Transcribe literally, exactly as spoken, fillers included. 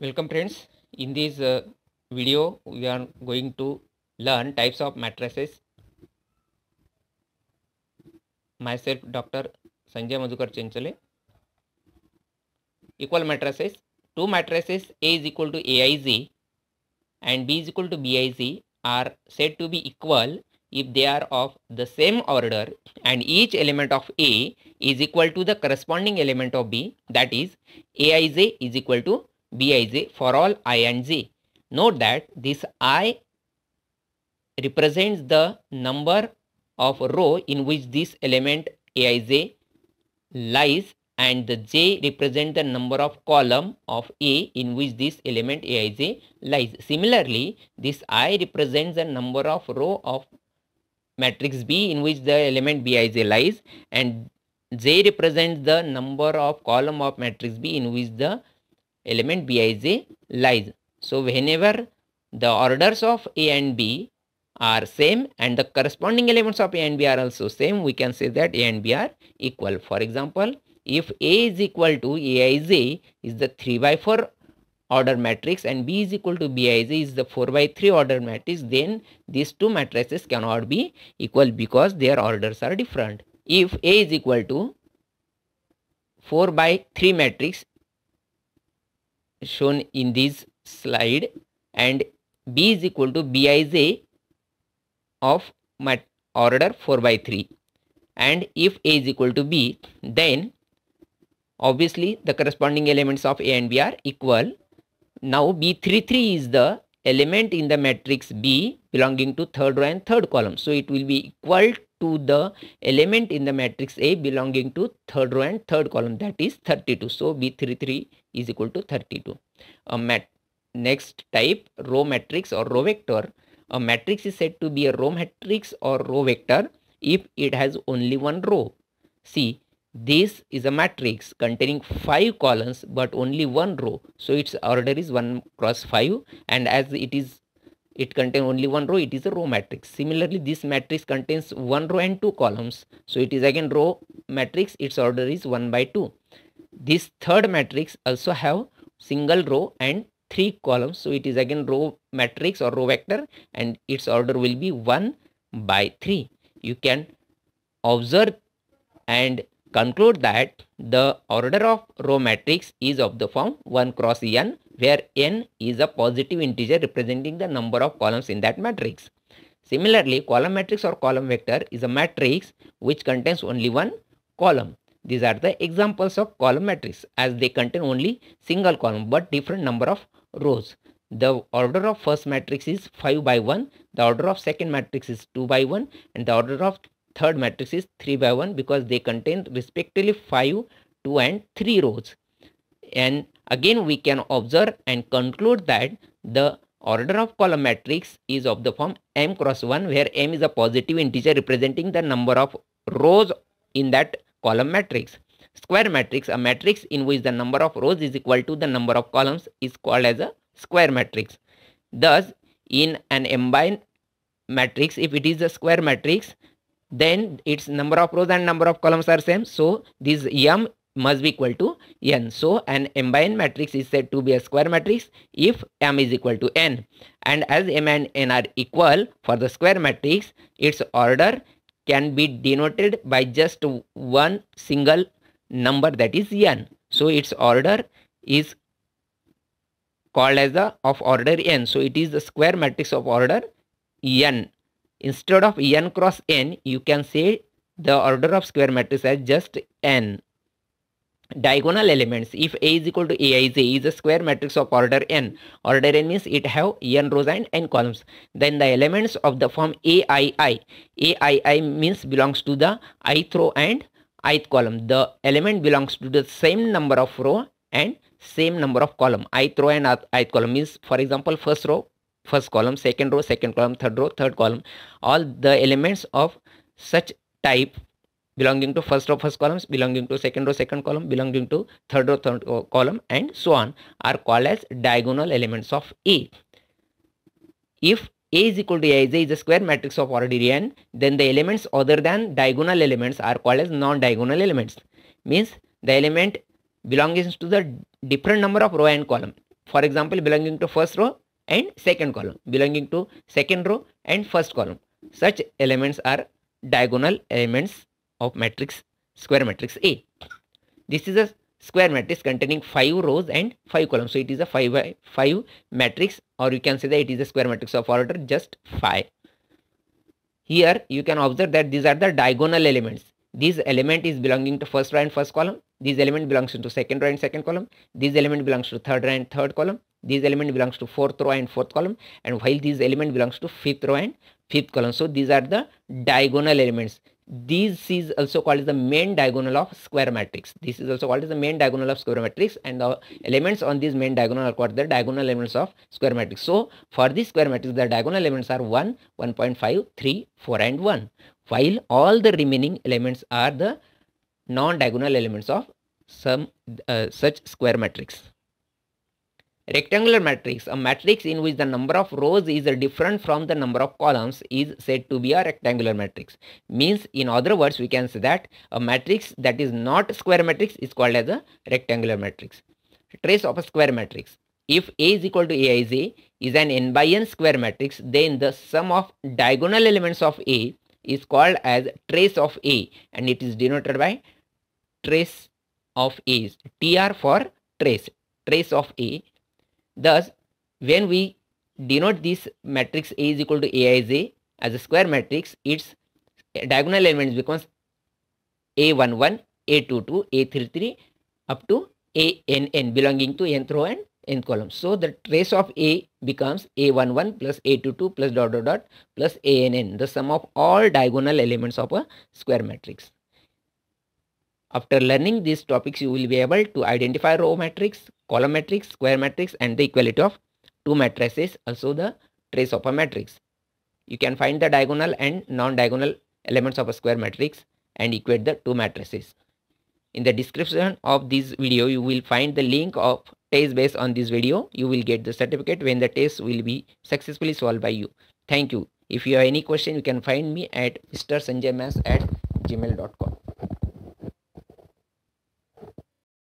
Welcome friends. In this uh, video we are going to learn types of matrices. Myself Doctor Sanjay Mazukar Chanchale. Equal matrices. Two matrices A is equal to A I Z and B is equal to B I Z are said to be equal if they are of the same order and each element of A is equal to the corresponding element of B, that is A I Z is equal to B I Z for all I and Z. Note that this I represents the number of row in which this element A I Z lies and the J represents the number of column of A in which this element A I Z lies. Similarly, this I represents the number of row of matrix B in which the element B I Z lies and J represents the number of column of matrix B in which the element B I Z lies. So whenever the orders of A and B are same and the corresponding elements of A and B are also same, we can say that A and B are equal. For example, if A is equal to A I Z is the three by four order matrix and B is equal to B I Z is the four by three order matrix, then these two matrices cannot be equal because their orders are different. If A is equal to four by three matrix shown in this slide and B is equal to B I Z of mat order four by three, and if A is equal to B, then obviously the corresponding elements of A and B are equal. Now B thirty-three is the element in the matrix B belonging to third row and third column. So it will be equal to the element in the matrix A belonging to third row and third column, that is thirty-two. So B thirty-three is equal to thirty-two. A mat next type, row matrix or row vector. A matrix is said to be a row matrix or row vector if it has only one row. See, this is a matrix containing five columns but only one row. So its order is one cross five, and as it is it contains only one row, it is a row matrix. Similarly, this matrix contains one row and two columns. So it is again row matrix, its order is one by two. This third matrix also have single row and three columns. So it is again row matrix or row vector and its order will be one by three. You can observe and conclude that the order of row matrix is of the form one cross n, where n is a positive integer representing the number of columns in that matrix. Similarly, column matrix or column vector is a matrix which contains only one column. These are the examples of column matrix as they contain only single column but different number of rows. The order of first matrix is five by one, the order of second matrix is two by one, and the order of third matrix is three by one because they contain respectively five, two and three rows. And again we can observe and conclude that the order of column matrix is of the form m cross one, where m is a positive integer representing the number of rows in that column matrix. Square matrix, a matrix in which the number of rows is equal to the number of columns, is called as a square matrix. Thus, in an m by matrix, if it is a square matrix, then its number of rows and number of columns are same. So this m must be equal to n. So an m by n matrix is said to be a square matrix if m is equal to n. And as m and n are equal for the square matrix, its order can be denoted by just one single number, that is n. So its order is called as the of order n. So it is the square matrix of order n. Instead of n cross n, you can say the order of square matrix as just n. Diagonal elements. If A is equal to A I Z is a square matrix of order n. Order n means it have n rows and n columns. Then the elements of the form A I I. A I I means belongs to the ith row and ith column. The element belongs to the same number of row and same number of column. Ith row and ith column means, for example, first row, first column, second row, second column, third row, third column. All the elements of such type belonging to first row, first columns, belonging to second row, second column, belonging to third row, third column, and so on are called as diagonal elements of A. If A is equal to A I Z is a square matrix of order n, then the elements other than diagonal elements are called as non-diagonal elements. Means the element belongs to the different number of row and column. For example, belonging to first row and second column, belonging to second row and first column. Such elements are diagonal elements of matrix square matrix A. This is a square matrix containing five rows and five columns. So it is a five by five matrix, or you can say that it is a square matrix of order just five. Here you can observe that these are the diagonal elements. This element is belonging to first row and first column. This element belongs to second row and second column. This element belongs to third row and third column. This element belongs to fourth row and fourth column. And while this element belongs to fifth row and fifth column. So these are the diagonal elements. This is also called as the main diagonal of square matrix. This is also called as the main diagonal of square matrix, and the elements on this main diagonal are called the diagonal elements of square matrix. So for this square matrix, the diagonal elements are one, one point five, three, four and one, while all the remaining elements are the non-diagonal elements of some uh, such square matrix. Rectangular matrix, a matrix in which the number of rows is different from the number of columns, is said to be a rectangular matrix. Means, in other words, we can say that a matrix that is not square matrix is called as a rectangular matrix. Trace of a square matrix. If A is equal to A I Z is an n by n square matrix, then the sum of diagonal elements of A is called as trace of A, and it is denoted by trace of A, T R for trace, trace of A. Thus, when we denote this matrix A is equal to A I Z as a square matrix, its diagonal elements becomes A one one, A two two, A three three up to A N N, belonging to nth row and nth column. So the trace of A becomes A one one plus A two two plus dot dot dot plus A N N, the sum of all diagonal elements of a square matrix. After learning these topics, you will be able to identify row matrix, column matrix, square matrix, and the equality of two matrices, also the trace of a matrix. You can find the diagonal and non-diagonal elements of a square matrix and equate the two matrices. In the description of this video, you will find the link of test based on this video. You will get the certificate when the test will be successfully solved by you. Thank you. If you have any question, you can find me at mrsanjaymaths at gmail dot com.